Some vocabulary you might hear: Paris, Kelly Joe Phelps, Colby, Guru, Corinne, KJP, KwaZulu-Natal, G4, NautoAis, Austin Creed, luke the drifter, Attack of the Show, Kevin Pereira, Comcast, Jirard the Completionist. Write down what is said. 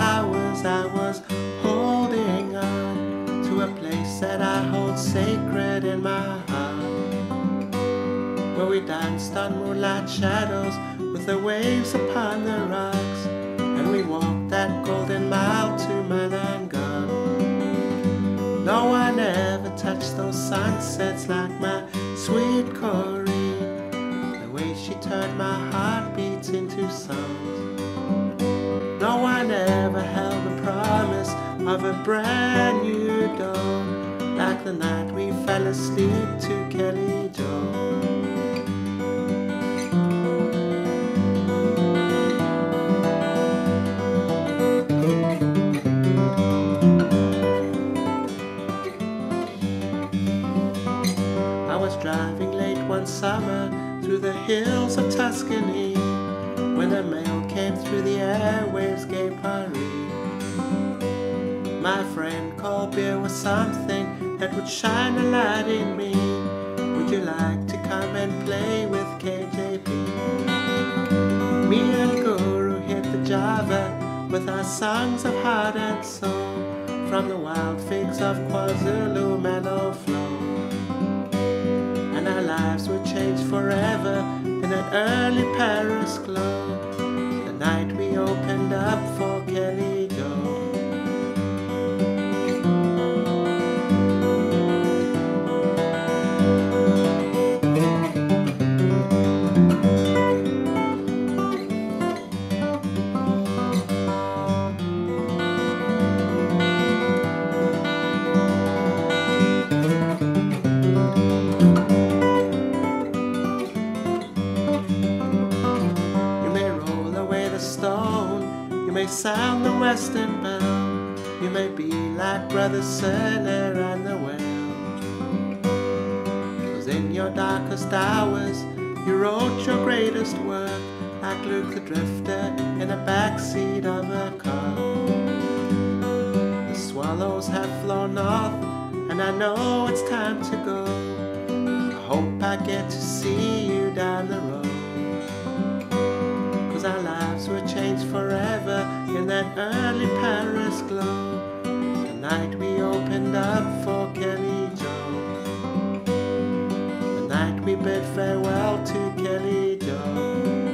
hours I was holding on to a place that I hold sacred in my heart, where we danced on moonlight shadows with the waves upon the rocks, and we walked that golden mile to Manan gone. No one ever touched those sunsets like my sweet Corinne, the way she turned my heartbeats into songs. No one ever held the promise of a brand new dawn, like the night we fell asleep to Kelly Joe. I was driving late one summer through the hills of Tuscany, when a mail came through the airwaves, gay Paris. My friend Colby was something that would shine a light in me. Would you like to come and play with KJP? Me and Guru hit the Java with our songs of heart and soul, from the wild figs of KwaZulu-Natal flow. And our lives were changed forever in an early Paris glow, the night we opened up for Kelly Joe. You may sound the western bell, you may be like Brother Serner and the whale. 'Cause in your darkest hours you wrote your greatest work, like Luke the Drifter in the backseat of a car. The swallows have flown north and I know it's time to go. I hope I get to see you down the road. Our lives were changed forever in that early Paris glow, the night we opened up for Kelly Joe, the night we bid farewell to Kelly Joe.